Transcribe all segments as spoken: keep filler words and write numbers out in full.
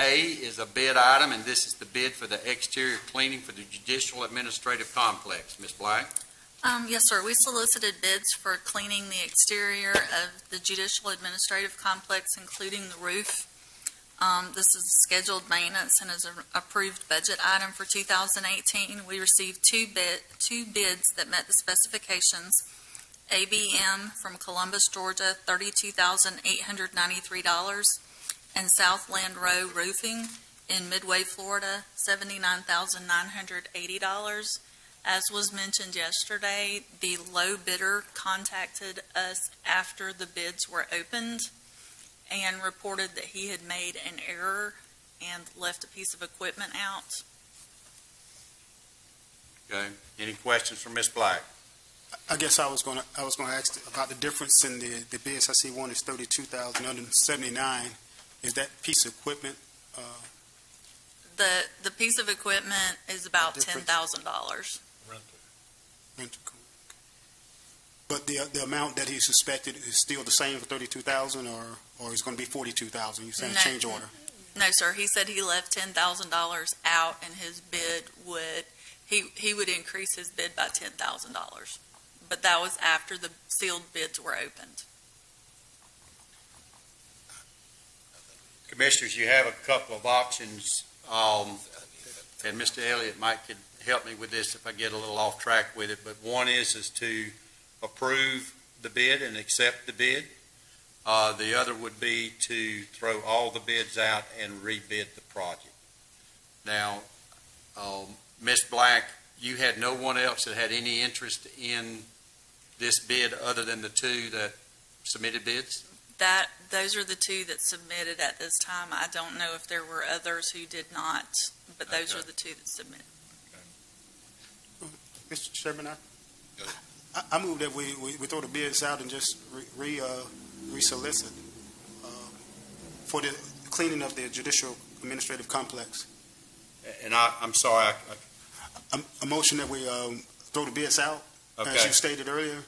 A is a bid item, and this is the bid for the exterior cleaning for the Judicial Administrative Complex. Miz Black? Um, yes, sir. We solicited bids for cleaning the exterior of the Judicial Administrative Complex, including the roof. Um, this is scheduled maintenance and is an approved budget item for two thousand eighteen. We received two, bid, two bids that met the specifications. A B M from Columbus, Georgia, thirty-two thousand eight hundred ninety-three dollars, and Southland Row Roofing in Midway, Florida, seventy-nine thousand nine hundred eighty dollars. As was mentioned yesterday, the low bidder contacted us after the bids were opened and reported that he had made an error and left a piece of equipment out. Okay. Any questions from Miz Black? I guess I was going to I was going to ask about the difference in the the bids. I see one is thirty-two thousand one hundred seventy-nine. Is that piece of equipment? Uh, the the piece of equipment is about ten thousand dollars. Rental. Rental. Cool. But the the amount that he suspected is still the same for thirty-two thousand, or or it's going to be forty-two thousand. You saying no, change order? No, sir. He said he left ten thousand dollars out, and his bid would he he would increase his bid by ten thousand dollars. But that was after the sealed bids were opened. Commissioners, you have a couple of options, um, and Mister Elliott might could help me with this if I get a little off track with it. But one is is to approve the bid and accept the bid. Uh, the other would be to throw all the bids out and rebid the project. Now, um, Miz Black, you had no one else that had any interest in this bid other than the two that submitted bids? That those are the two that submitted at this time. I don't know if there were others who did not, but those okay. are the two that submitted. Okay. Mister Chairman, I, I, I move that we, we, we throw the bids out and just re, re, uh, re-solicit uh, for the cleaning of the Judicial Administrative Complex. And I, I'm sorry. I, I, a, a motion that we um, throw the bids out, okay. as you stated earlier,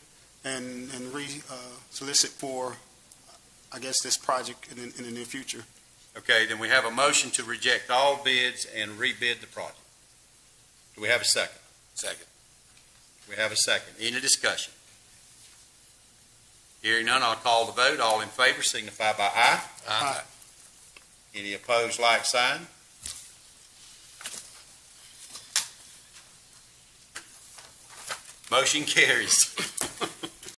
and, and re-solicit uh, for I guess this project in, in the near future. Okay, then we have a motion to reject all bids and rebid the project. Do we have a second? Second. We have a second. Any discussion? Hearing none, I'll call the vote. All in favor signify by aye. Aye. Aye. Any opposed, like sign. Motion carries.